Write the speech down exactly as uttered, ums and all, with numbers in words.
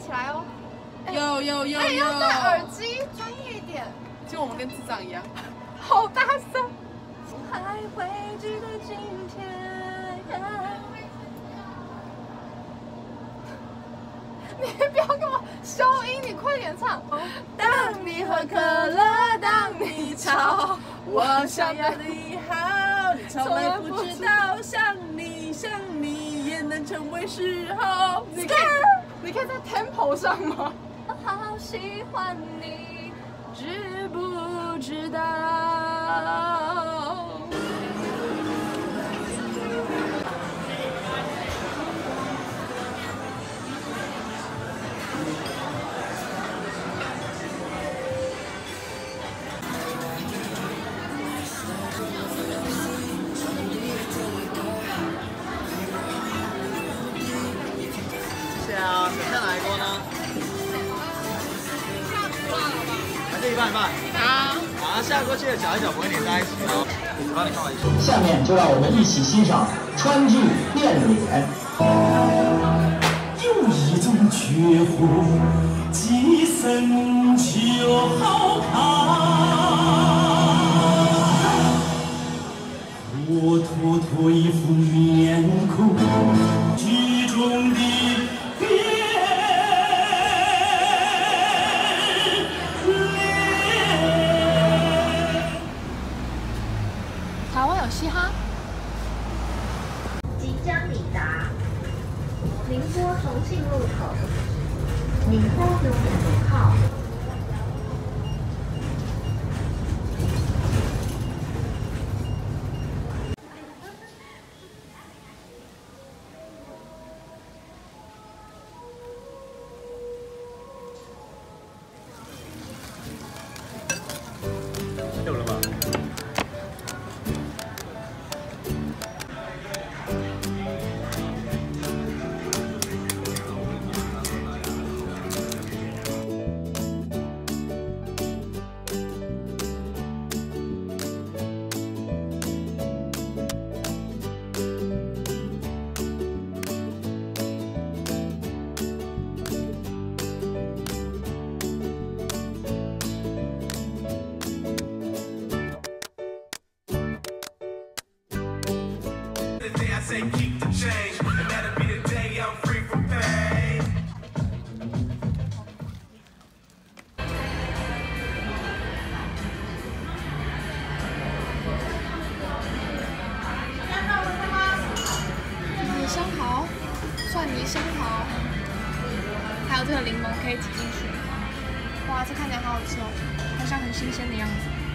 起来哦。有有有有。要戴耳机，专业一点。就我们跟智障一样。好大声。还会记得今天。你不要给我消音，你快点唱。当你喝可乐，当你吵，我想要你好，你从来不知道，像你像你也能成为时候。你可以，你可以在 tempo 上吗？我好喜欢你，知不知道？下过去的脚一脚不会连在一起哦。我帮你看完。下面就让我们一起欣赏川剧《变脸》。有一种绝活，既神奇又好看。我脱脱一副面孔，剧中的。 嘻哈。即将抵达宁波重庆路口，宁波永远不靠。有了吗？ Say keep the change, and that'll be the day I'm free from pain.泥生蚝，蒜泥生蚝，还有这个柠檬可以挤进去。哇，这看起来好好吃哦，好像很新鲜的样子。